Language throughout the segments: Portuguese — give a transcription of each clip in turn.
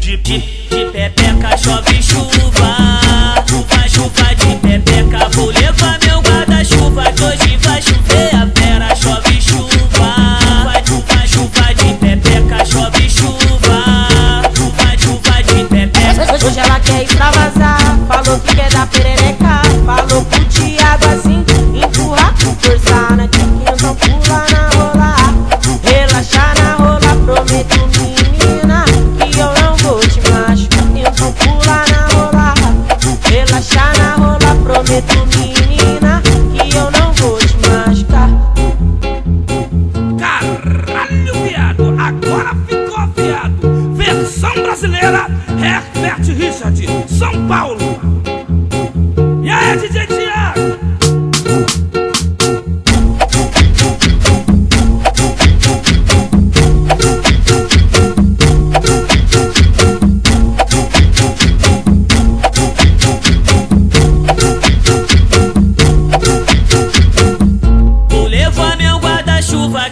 de pepeca chove chuva, chuva, chuva de pepeca. Vou levar meu guarda-chuva que hoje vai chover a fera. Chove chuva, chuva, chuva de pepeca. Chove chuva, chuva, chuva de pepeca. Hoje ela quer extravasar, falou que quer dar perereca, falou com o Thiago assim, empurrar com força na tiquinha, então pula na rola, relaxar na rola, prometo menina que eu não vou te machucar, então pula na rola, relaxar na rola, prometo menina que eu não vou te machucar. Caralho viado, agora ficou viado, versão brasileira, Herbert Richard, São Paulo. E aí DJ Thiago?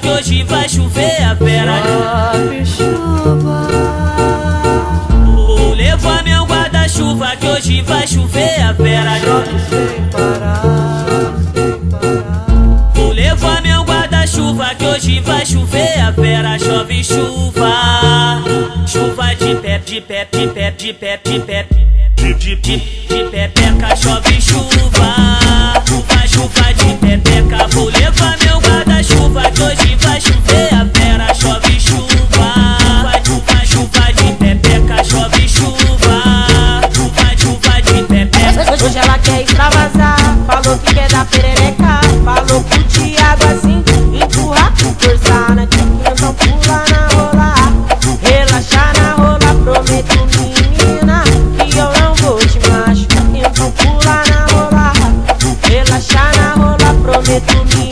Que hoje vai chover a fera. Chove chuva. Vou levar meu guarda-chuva que hoje vai chover a fera. Chove sem parar. Vou levar meu guarda-chuva que hoje vai chover a fera. Chove chuva, chuva de pepe, de pepe, de pepe, de pepe, de pepeca. Chove chuva, chuva, chuva de pepeca. Vou levar meu guarda-chuva que hoje vai chover a fera. Chove chuva, chuva, chuva de pepeca. Chove chuva, chuva, chuva de pepeca. Hoje ela quer extravasar, falou que quer dar perereca, falou com o Thiago assim, empurrar com força na tiquinha, então pula na rola, relaxar na rola, prometo menina que eu não vou te machucar, então pula na rola, relaxar na rola, prometo menina.